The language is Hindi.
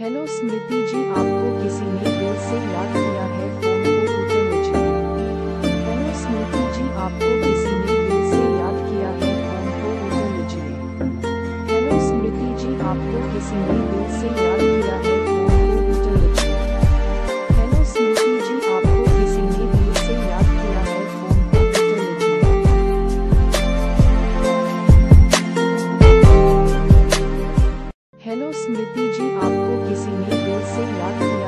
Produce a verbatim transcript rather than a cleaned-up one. हेलो स्मृति जी, आपको किसी ने दिल से याद किया है, फोन को उठा लीजिए। हेलो स्मृति जी, आपको किसी ने दिल से याद किया है, फोन को उठा लीजिए। हेलो स्मृति जी, आपको किसी ने दिल से याद किया है। हेलो स्मृति जी, आपको किसी ने दिल से याद किया।